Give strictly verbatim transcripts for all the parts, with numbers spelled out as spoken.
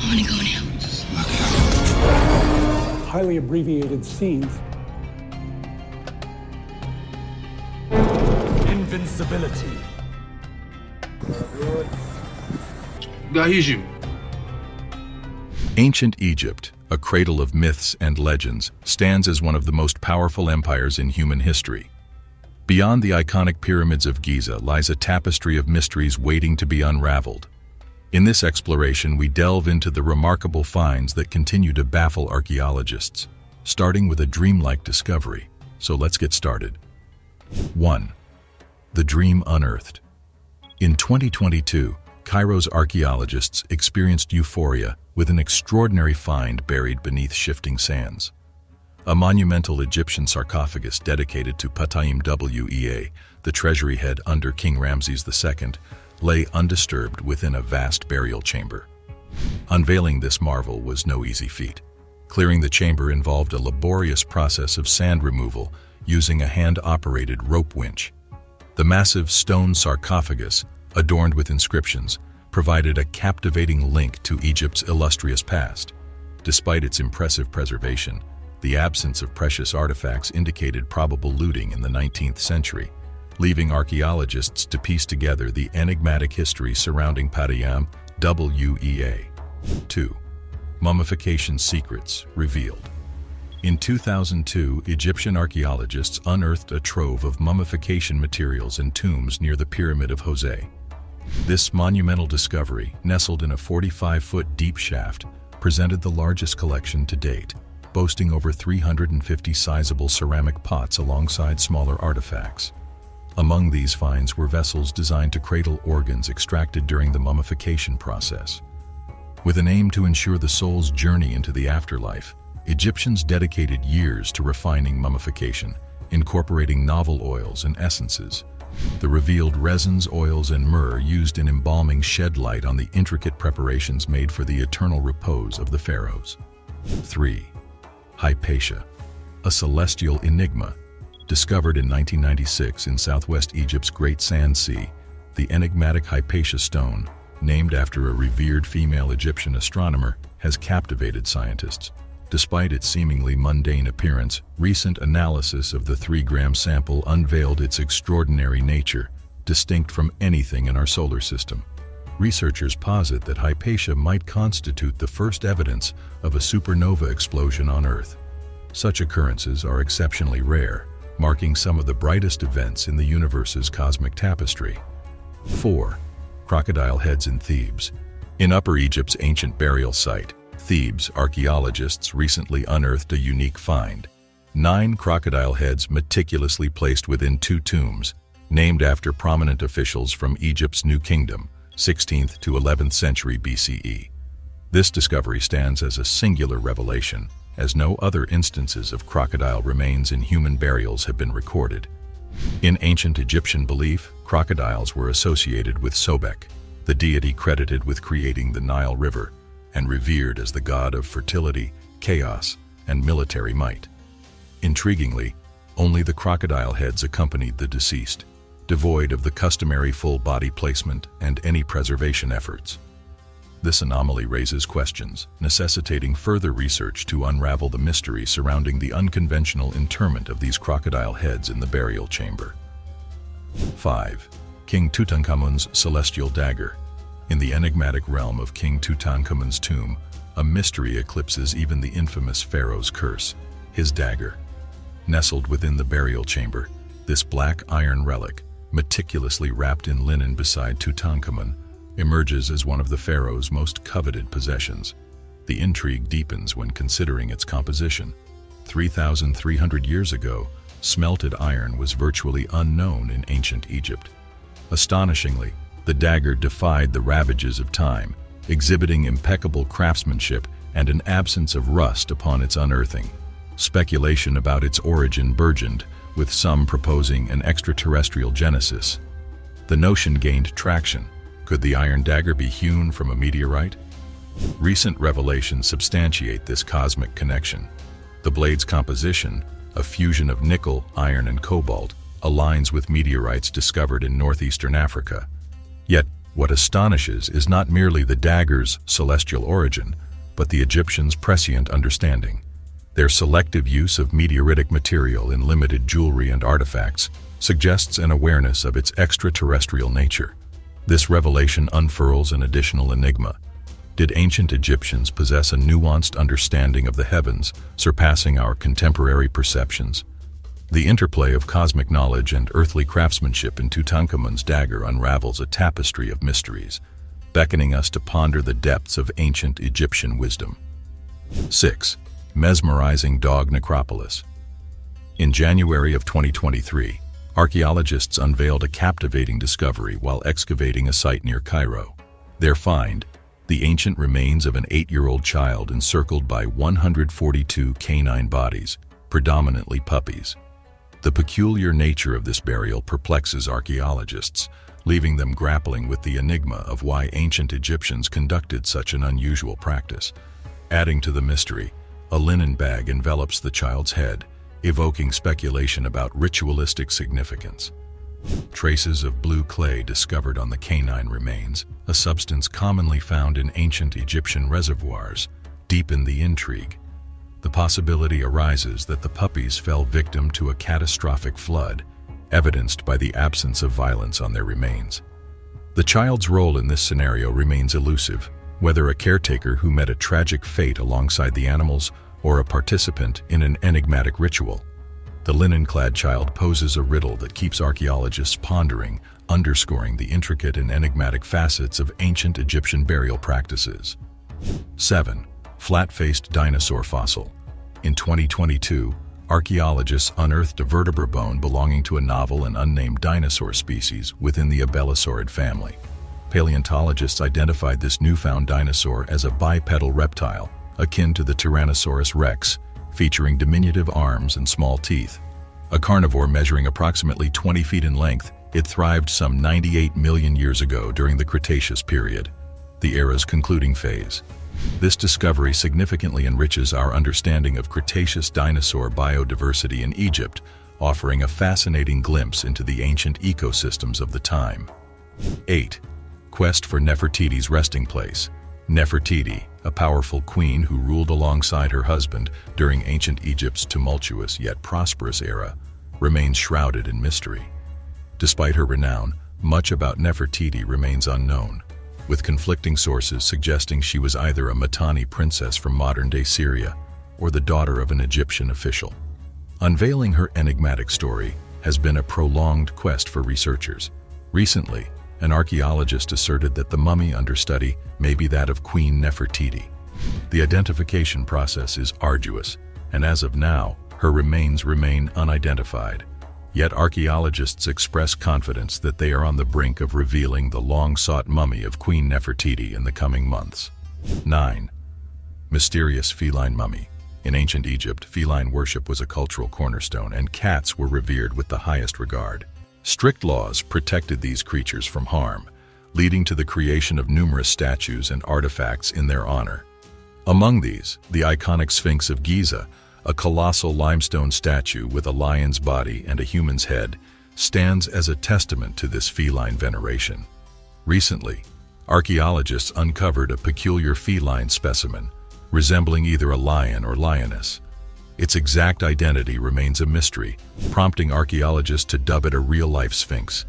I want to go now. Just look out. Highly abbreviated scenes. Invincibility. Ancient Egypt, a cradle of myths and legends, stands as one of the most powerful empires in human history. Beyond the iconic pyramids of Giza lies a tapestry of mysteries waiting to be unraveled. In this exploration, we delve into the remarkable finds that continue to baffle archaeologists, starting with a dreamlike discovery. So let's get started. one. The Dream Unearthed. In twenty twenty-two, Cairo's archaeologists experienced euphoria with an extraordinary find buried beneath shifting sands. A monumental Egyptian sarcophagus dedicated to Ptahemwia, the treasury head under King Ramses the Second, lay undisturbed within a vast burial chamber. Unveiling this marvel was no easy feat. Clearing the chamber involved a laborious process of sand removal using a hand-operated rope winch. The massive stone sarcophagus, adorned with inscriptions, provided a captivating link to Egypt's illustrious past. Despite its impressive preservation, the absence of precious artifacts indicated probable looting in the nineteenth century, leaving archaeologists to piece together the enigmatic history surrounding Ptahemwia. two. Mummification Secrets Revealed. In two thousand two, Egyptian archaeologists unearthed a trove of mummification materials in tombs near the Pyramid of Jose. This monumental discovery, nestled in a forty-five foot deep shaft, presented the largest collection to date, boasting over three hundred fifty sizable ceramic pots alongside smaller artifacts. Among these finds were vessels designed to cradle organs extracted during the mummification process. With an aim to ensure the soul's journey into the afterlife, Egyptians dedicated years to refining mummification, incorporating novel oils and essences. The revealed resins, oils, and myrrh used in embalming shed light on the intricate preparations made for the eternal repose of the pharaohs. three. Hypatia, a celestial enigma. Discovered in nineteen ninety-six in southwest Egypt's Great Sand Sea, the enigmatic Hypatia Stone, named after a revered female Egyptian astronomer, has captivated scientists. Despite its seemingly mundane appearance, recent analysis of the three gram sample unveiled its extraordinary nature, distinct from anything in our solar system. Researchers posit that Hypatia might constitute the first evidence of a supernova explosion on Earth. Such occurrences are exceptionally rare, marking some of the brightest events in the universe's cosmic tapestry. four. Crocodile Heads in Thebes. In Upper Egypt's ancient burial site, Thebes, archaeologists recently unearthed a unique find. Nine crocodile heads meticulously placed within two tombs, named after prominent officials from Egypt's New Kingdom, sixteenth to eleventh century B C E. This discovery stands as a singular revelation, as no other instances of crocodile remains in human burials have been recorded. In ancient Egyptian belief, crocodiles were associated with Sobek, the deity credited with creating the Nile River, and revered as the god of fertility, chaos, and military might. Intriguingly, only the crocodile heads accompanied the deceased, devoid of the customary full-body placement and any preservation efforts. This anomaly raises questions, necessitating further research to unravel the mystery surrounding the unconventional interment of these crocodile heads in the burial chamber. five. King Tutankhamun's Celestial Dagger. In the enigmatic realm of King Tutankhamun's tomb, a mystery eclipses even the infamous pharaoh's curse, his dagger. Nestled within the burial chamber, this black iron relic, meticulously wrapped in linen beside Tutankhamun, emerges as one of the pharaoh's most coveted possessions. The intrigue deepens when considering its composition. three thousand three hundred years ago, smelted iron was virtually unknown in ancient Egypt. Astonishingly, the dagger defied the ravages of time, exhibiting impeccable craftsmanship and an absence of rust upon its unearthing. Speculation about its origin burgeoned, with some proposing an extraterrestrial genesis. The notion gained traction. Could the iron dagger be hewn from a meteorite? Recent revelations substantiate this cosmic connection. The blade's composition, a fusion of nickel, iron, and cobalt, aligns with meteorites discovered in northeastern Africa. Yet, What astonishes is not merely the dagger's celestial origin, but the Egyptians' prescient understanding. Their selective use of meteoritic material in limited jewelry and artifacts suggests an awareness of its extraterrestrial nature. This revelation unfurls an additional enigma. Did ancient Egyptians possess a nuanced understanding of the heavens, surpassing our contemporary perceptions? The interplay of cosmic knowledge and earthly craftsmanship in Tutankhamun's dagger unravels a tapestry of mysteries, beckoning us to ponder the depths of ancient Egyptian wisdom. six. Mesmerizing Dog Necropolis. In January of twenty twenty-three, archaeologists unveiled a captivating discovery while excavating a site near Cairo. Their find, the ancient remains of an eight-year-old child encircled by one hundred forty-two canine bodies, predominantly puppies. The peculiar nature of this burial perplexes archaeologists, leaving them grappling with the enigma of why ancient Egyptians conducted such an unusual practice. Adding to the mystery, a linen bag envelops the child's head, evoking speculation about ritualistic significance. Traces of blue clay discovered on the canine remains, a substance commonly found in ancient Egyptian reservoirs, deepen the intrigue. The possibility arises that the puppies fell victim to a catastrophic flood, evidenced by the absence of violence on their remains. The child's role in this scenario remains elusive, whether a caretaker who met a tragic fate alongside the animals or a participant in an enigmatic ritual. The linen-clad child poses a riddle that keeps archaeologists pondering, underscoring the intricate and enigmatic facets of ancient Egyptian burial practices. seven. Flat-faced dinosaur fossil. In twenty twenty-two, archaeologists unearthed a vertebra bone belonging to a novel and unnamed dinosaur species within the Abelisaurid family. Paleontologists identified this newfound dinosaur as a bipedal reptile, akin to the Tyrannosaurus rex, featuring diminutive arms and small teeth. A carnivore measuring approximately twenty feet in length, it thrived some ninety-eight million years ago during the Cretaceous period, the era's concluding phase. This discovery significantly enriches our understanding of Cretaceous dinosaur biodiversity in Egypt, offering a fascinating glimpse into the ancient ecosystems of the time. eight. Quest for Nefertiti's resting place. Nefertiti, a powerful queen who ruled alongside her husband during ancient Egypt's tumultuous yet prosperous era, remains shrouded in mystery. Despite her renown, much about Nefertiti remains unknown, with conflicting sources suggesting she was either a Mitanni princess from modern-day Syria or the daughter of an Egyptian official. Unveiling her enigmatic story has been a prolonged quest for researchers. Recently, an archaeologist asserted that the mummy under study may be that of Queen Nefertiti. The identification process is arduous, and as of now, her remains remain unidentified. Yet archaeologists express confidence that they are on the brink of revealing the long-sought mummy of Queen Nefertiti in the coming months. nine. Mysterious feline mummy. In ancient Egypt, feline worship was a cultural cornerstone, and cats were revered with the highest regard. Strict laws protected these creatures from harm, leading to the creation of numerous statues and artifacts in their honor. Among these, the iconic Sphinx of Giza, a colossal limestone statue with a lion's body and a human's head, stands as a testament to this feline veneration. Recently, archaeologists uncovered a peculiar feline specimen, resembling either a lion or lioness. Its exact identity remains a mystery, prompting archaeologists to dub it a real-life sphinx.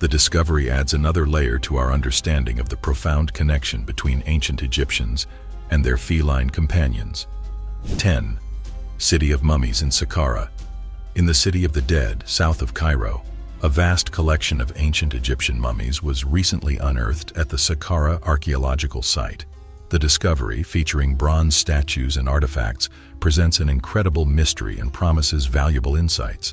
The discovery adds another layer to our understanding of the profound connection between ancient Egyptians and their feline companions. ten. City of Mummies in Saqqara. In the City of the Dead, south of Cairo, a vast collection of ancient Egyptian mummies was recently unearthed at the Saqqara archaeological site. The discovery, featuring bronze statues and artifacts, presents an incredible mystery and promises valuable insights.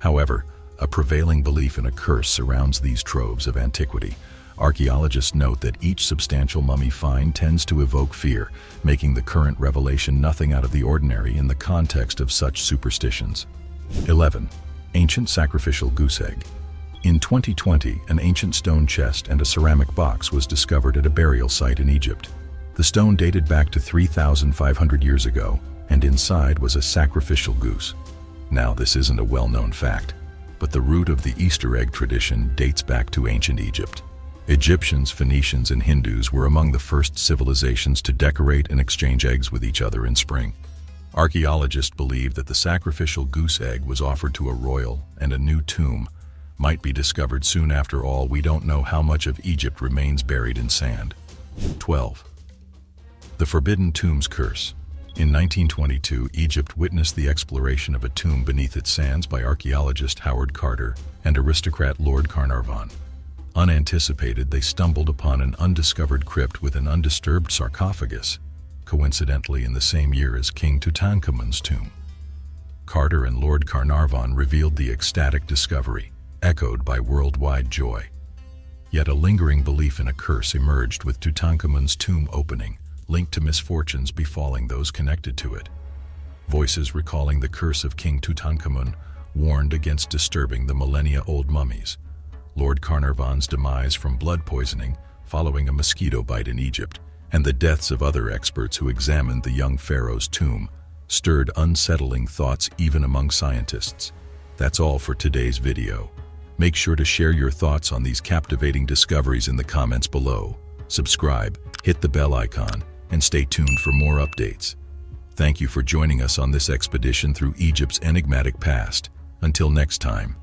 However, a prevailing belief in a curse surrounds these troves of antiquity. Archaeologists note that each substantial mummy find tends to evoke fear, making the current revelation nothing out of the ordinary in the context of such superstitions. eleven. Ancient Sacrificial Goose Egg. In twenty twenty, an ancient stone chest and a ceramic box was discovered at a burial site in Egypt. The stone dated back to three thousand five hundred years ago, and inside was a sacrificial goose. Now, this isn't a well-known fact, but the root of the Easter egg tradition dates back to ancient Egypt. Egyptians, Phoenicians, and Hindus were among the first civilizations to decorate and exchange eggs with each other in spring. Archaeologists believe that the sacrificial goose egg was offered to a royal, and a new tomb might be discovered soon. After all, we don't know how much of Egypt remains buried in sand. twelve. The Forbidden Tombs Curse. In nineteen twenty-two, Egypt witnessed the exploration of a tomb beneath its sands by archaeologist Howard Carter and aristocrat Lord Carnarvon. Unanticipated, they stumbled upon an undiscovered crypt with an undisturbed sarcophagus, coincidentally in the same year as King Tutankhamun's tomb. Carter and Lord Carnarvon revealed the ecstatic discovery, echoed by worldwide joy. Yet a lingering belief in a curse emerged with Tutankhamun's tomb opening, linked to misfortunes befalling those connected to it. Voices recalling the curse of King Tutankhamun warned against disturbing the millennia-old mummies. Lord Carnarvon's demise from blood poisoning following a mosquito bite in Egypt, and the deaths of other experts who examined the young pharaoh's tomb, stirred unsettling thoughts even among scientists. That's all for today's video. Make sure to share your thoughts on these captivating discoveries in the comments below. Subscribe, hit the bell icon, and stay tuned for more updates. Thank you for joining us on this expedition through Egypt's enigmatic past. Until next time.